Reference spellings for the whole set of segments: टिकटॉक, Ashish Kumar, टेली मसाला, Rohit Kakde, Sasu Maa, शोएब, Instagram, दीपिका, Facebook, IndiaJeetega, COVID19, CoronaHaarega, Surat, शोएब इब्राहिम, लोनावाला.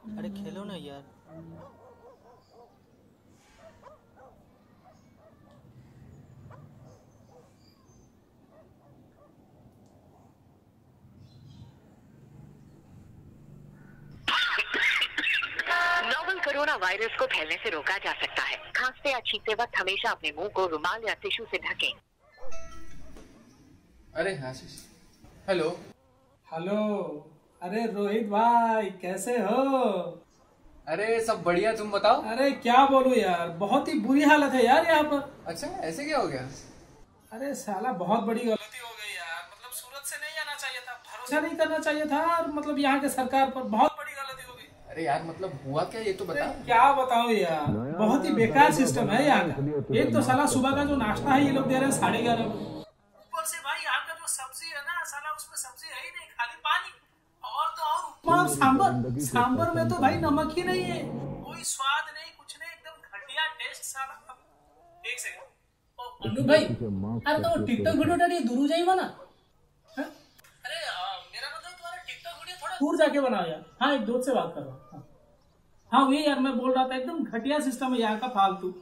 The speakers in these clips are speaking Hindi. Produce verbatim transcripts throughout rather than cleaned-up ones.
अरे खेलो ना यार। नोवल कोरोना वायरस को फैलने से रोका जा सकता है। खांसते या छींकते वक्त हमेशा अपने मुंह को रुमाल या टिश्यू से ढकें। अरे आशीष, हेलो हेलो। अरे रोहित भाई कैसे हो? अरे सब बढ़िया, तुम बताओ। अरे क्या बोलूं यार, बहुत ही बुरी हालत है यार यहाँ पर। अच्छा, ऐसे क्या हो गया? अरे साला बहुत बड़ी गलती हो गई यार। मतलब सूरत से नहीं आना चाहिए था, भरोसा नहीं करना चाहिए था, और मतलब यहाँ के सरकार पर बहुत बड़ी गलती हो गई। अरे यार मतलब हुआ क्या ये तो बता। क्या बताओ यार, बहुत ही बेकार सिस्टम है यहाँ का। एक तो साला सुबह का जो नाश्ता है ये लोग दे रहे हैं साढ़े ग्यारह बजे। ऊपर से भाई यहाँ का जो सब्जी है ना साला, उसमें सब्जी है ही नहीं, खाली पानी। और तो और उपमा और सांभर, सांभर में तो भाई नमक ही नहीं है, कोई स्वाद नहीं, कुछ नहीं, एकदम घटिया टेस्ट साला। देख सके अनु भाई, अरे तो टिकटॉक वीडियो डाली दूर जाइए बना। अरे मेरा मतलब तुम्हारा टिकटॉक वीडियो थोड़ा दूर जाके बनाओ यार। हाँ एक दोस्त से बात कर रहा हूँ। हाँ वही यार मैं बोल रहा था, एकदम घटिया सिस्टम है यहाँ का, फालतू।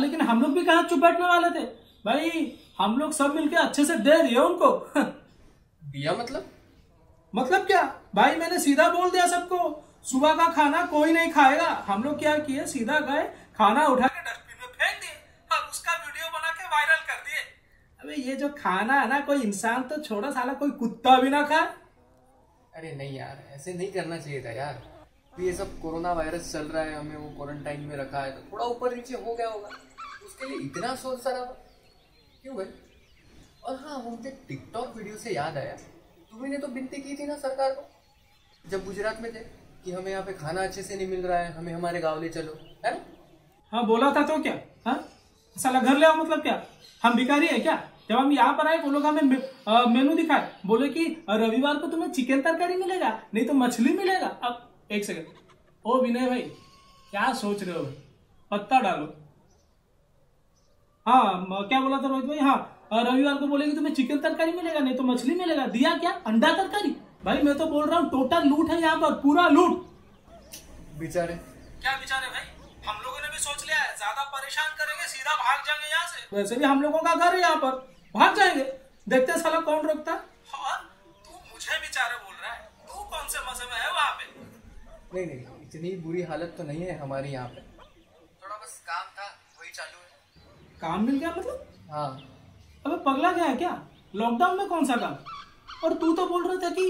लेकिन हम लोग भी कहाँ चुप बैठने वाले थे भाई, हम लोग सब मिलके अच्छे से दे दिया उनको। दिया मतलब मतलब क्या भाई, मैंने सीधा बोल दिया सबको, सुबह का खाना कोई नहीं खाएगा। हम लोग क्या किए, सीधा गए खाना उठा के डस्टबिन में फेंक दिए और उसका वीडियो बना के वायरल कर दिए। अबे ये जो खाना है ना, कोई इंसान तो छोड़ा साला कोई कुत्ता भी ना खाए। अरे नहीं यार ऐसे नहीं करना चाहिए था यार। ये सब कोरोना वायरस चल रहा है, हमें वो क्वारंटाइन में रखा है, तो थोड़ा ऊपर नीचे हो गया होगा, उसके लिए इतना सोच सारा क्यों भाई। और हाँ मुझे टिकटॉक वीडियो से याद आया, तुमने तो बिनती की थी ना सरकार को जब गुजरात में थे कि हमें यहाँ पे खाना अच्छे से नहीं मिल रहा है, हमें हमारे गांव ले चलो, है ना? हाँ बोला था तो क्या, हाँ साला घर ले आओ, मतलब क्या हम भिखारी है क्या? जब हम यहाँ पर आए वो लोग हमें मेनू दिखाए, बोले कि रविवार को तुम्हें चिकन तरकारी मिलेगा, नहीं तो मछली मिलेगा। अब एक सेकेंड, ओ विनय भाई क्या सोच रहे हो भाई, पत्ता डालो। हाँ क्या बोला था रोहित भाई? हाँ रविवार को बोलेगी तुम्हें चिकन तरकारी मिलेगा, नहीं तो मछली मिलेगा। दिया क्या, अंडा तरकारी। भाई मैं तो बोल रहा हूँ टोटल लूट है यहाँ पर, पूरा लूट। बेचारे क्या बेचारे भाई, हम लोगों ने भी सोच लिया है, ज्यादा परेशान करेंगे सीधा भाग जाएंगे यहाँ से। वैसे भी हम लोगों का घर है यहाँ पर, भाग जाएंगे, देखते साला कौन रोकता। और तू मुझे बेचारे बोल रहा है, तू कौन से मजे में है वहाँ पे? नहीं नहीं इतनी बुरी हालत तो नहीं है हमारे यहाँ पे, थोड़ा बस काम था वही चालू है। काम मिल गया मतलब? हाँ। अबे पगला गया क्या, लॉकडाउन में कौन सा काम? और तू तो बोल रहा था कि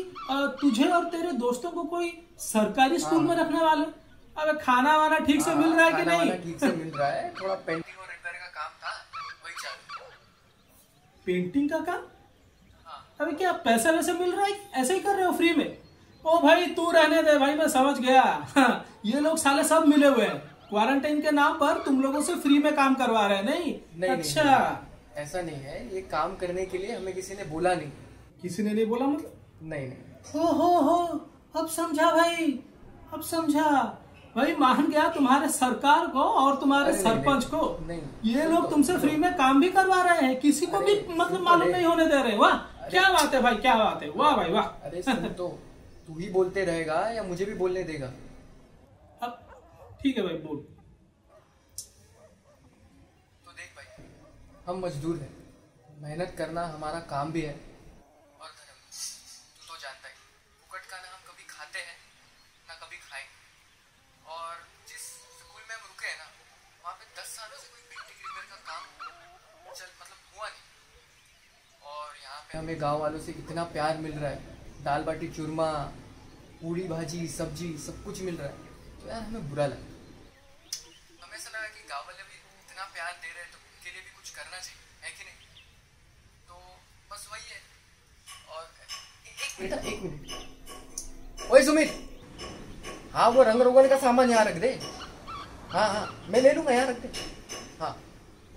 तुझे और तेरे दोस्तों को कोई सरकारी स्कूल में रखने वाले। अबे खाना वाना ठीक से मिल रहा है कि नहीं? ठीक से मिल रहा है, थोड़ा पेंटिंग और रिपेयर का काम था वही चालू। पेंटिंग का काम? अबे क्या पैसा वैसे मिल रहा है, ऐसे ही कर रहे हो फ्री में? ओ भाई तू रहने दे भाई, मैं समझ गया, ये लोग साले सब मिले हुए हैं, क्वारंटाइन के नाम पर तुम लोगों से फ्री में काम करवा रहे हैं। नहीं अच्छा ऐसा नहीं है, ये काम करने के लिए हमें किसी ने बोला नहीं। किसी ने नहीं बोला मतलब? नहीं नहीं। हो हो हो अब समझा भाई, अब समझा भाई, मान गया तुम्हारे सरकार को और तुम्हारे सरपंच को। नहीं ये लोग तुमसे फ्री में काम भी करवा रहे हैं, किसी को भी मतलब मालूम नहीं होने दे रहे। वाह क्या बात है भाई, क्या बात है, वाह भाई वाह। अरे तो तू ही बोलते रहेगा या मुझे भी बोलने देगा? अब ठीक है भाई बोल। हम मजदूर हैं, मेहनत करना हमारा काम भी है, और धर्म तू तो जानता ही, फुकट का ना हम कभी खाते हैं ना कभी खाएंगे। और जिस स्कूल में हम रुके हैं ना, वहाँ पे दस सालों से कोई पेंटिंग रिपेयर का काम चल मतलब हुआ नहीं, और यहाँ पे हमें गांव वालों से इतना प्यार मिल रहा है, दाल बाटी चूरमा, पूरी भाजी, सब्जी सब कुछ मिल रहा है, तो यार हमें बुरा लगा। हमें ऐसा लगा कि गाँव वाले भी इतना प्यार दे रहे हैं तो के लिए भी कुछ करना चाहिए, है कि नहीं? तो बस वही है। और एक मिनट एक मिनट, ओए सुमित, हाँ वो रंग रोगन का सामान यहाँ रख दे। हाँ हाँ मैं ले लूँगा, यहाँ रख दे। हाँ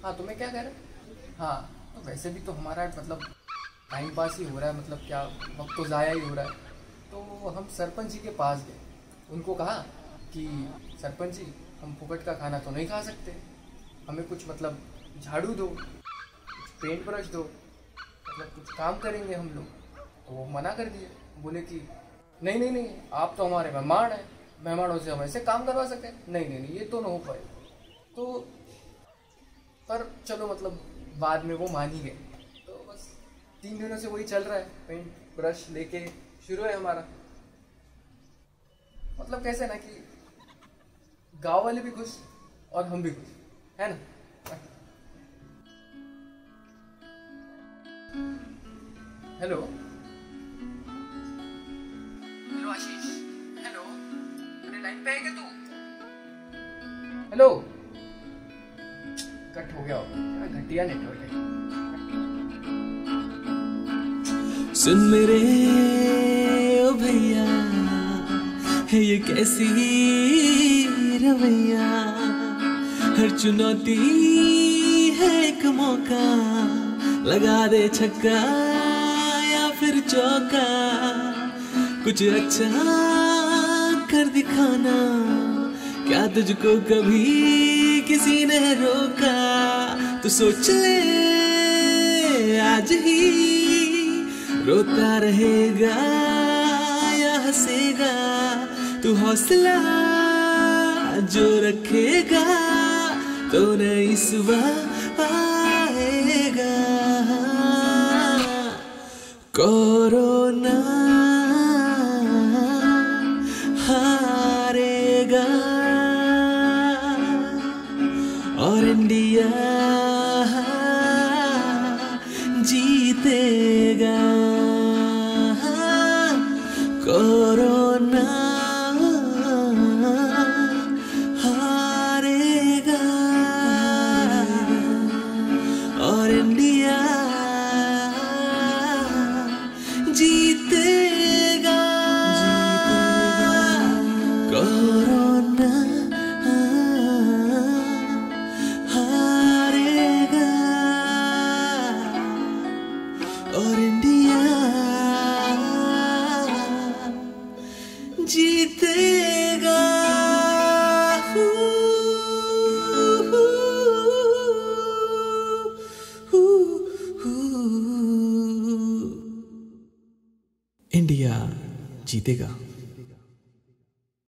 हाँ तुम्हें क्या कह रहे? हाँ तो वैसे भी तो हमारा मतलब टाइम पास ही हो रहा है, मतलब क्या वक्त तो ज़ाया ही हो रहा है। तो हम सरपंच जी के पास गए, उनको कहा कि सरपंच जी हम फुकट का खाना तो नहीं खा सकते, हमें कुछ मतलब झाड़ू दो, कुछ पेंट ब्रश दो, मतलब कुछ काम करेंगे हम लोग। तो वो मना कर दिए, बोले कि नहीं नहीं नहीं आप तो हमारे मेहमान हैं, मेहमानों से हम ऐसे काम करवा सकते हैं? नहीं नहीं नहीं, ये तो ना हो पाए। तो पर चलो मतलब बाद में वो मान ही गए। तो बस तीन दिनों से वही चल रहा है, पेंट ब्रश लेके शुरू है हमारा। मतलब कैसे ना कि गांव वाले भी खुश और हम भी खुश, है ना। हेलो हेलो आशीष, हेलो अरे लाइन पे है क्या तू? हेलो, कट हो गया होगा, घटिया नेटवर्क है। सुन मेरे ओ भैया, ये कैसी रवैया, हर चुनौती है एक मौका, लगा दे छक्का या फिर चौका, कुछ अच्छा कर दिखाना, क्या तुझको कभी किसी ने रोका? तू सोच ले आज ही, रोता रहेगा या हंसेगा, तू हौसला जो रखेगा तो नई सुबह आएगा। कोरोना हारेगा और इंडिया जीतेगा। कोरोना हारेगा और इंडिया जीतेगा, जीतेगा। कोरोना हारेगा और इंडिया जीतेगा। इंडिया जीतेगा।